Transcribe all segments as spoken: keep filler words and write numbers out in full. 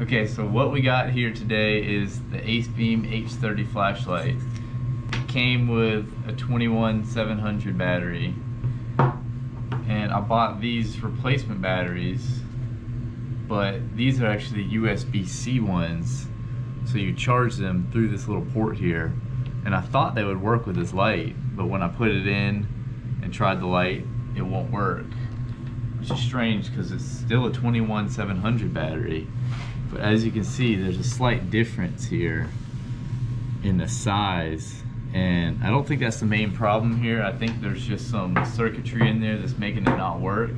Okay, so what we got here today is the Acebeam H thirty flashlight. It came with a twenty-one seven hundred battery, and I bought these replacement batteries, but these are actually U S B C ones, so you charge them through this little port here. And I thought they would work with this light, but when I put it in and tried the light, it won't work, which is strange because it's still a twenty-one seven hundred battery. But as you can see, there's a slight difference here in the size, and I don't think that's the main problem here. I think there's just some circuitry in there that's making it not work.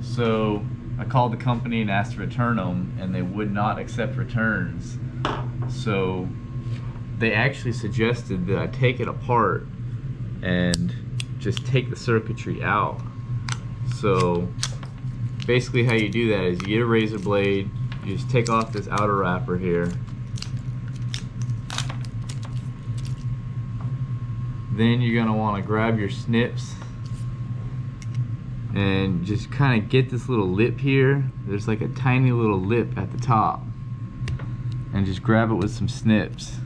So I called the company and asked to return them, and they would not accept returns. So they actually suggested that I take it apart and just take the circuitry out. So basically how you do that is you get a razor blade, you just take off this outer wrapper here. Then you're gonna wanna grab your snips and just kinda get this little lip here. There's like a tiny little lip at the top. And just grab it with some snips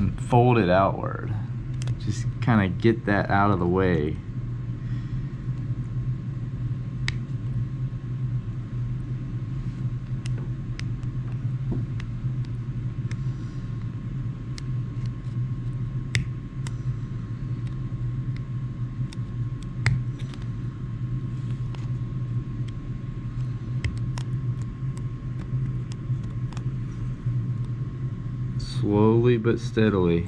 and fold it outward. Just kinda get that out of the way. Slowly but steadily.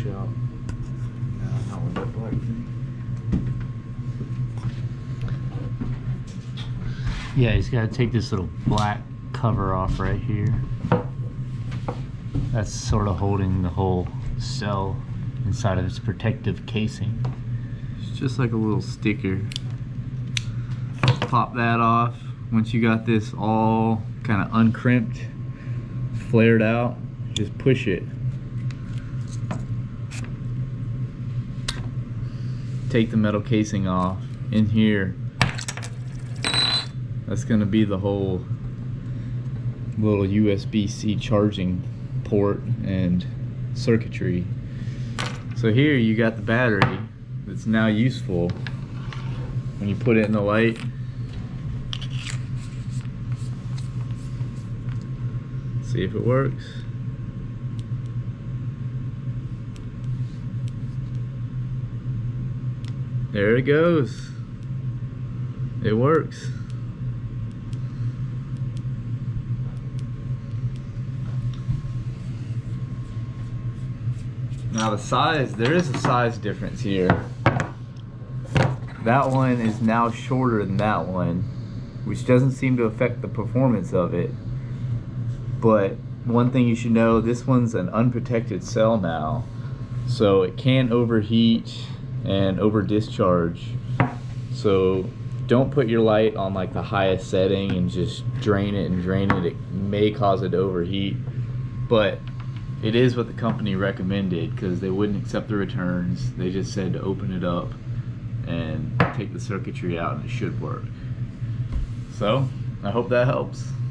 Out. No, not with that black thing. Yeah, he's got to take this little black cover off right here. That's sort of holding the whole cell inside of its protective casing. It's just like a little sticker. Pop that off. Once you got this all kind of uncrimped, flared out, just push it. Take the metal casing off in here. That's going to be the whole little U S B C charging port and circuitry. So here you got the battery that's now useful. When you put it in the light, see if it works. There it goes. It works. Now the size, there is a size difference here. That one is now shorter than that one, which doesn't seem to affect the performance of it. But one thing you should know, this one's an unprotected cell now, so it can overheat and over discharge. So don't put your light on like the highest setting and just drain it and drain it. It may cause it to overheat, but it is what the company recommended because they wouldn't accept the returns. They just said to open it up and take the circuitry out and it should work. So I hope that helps.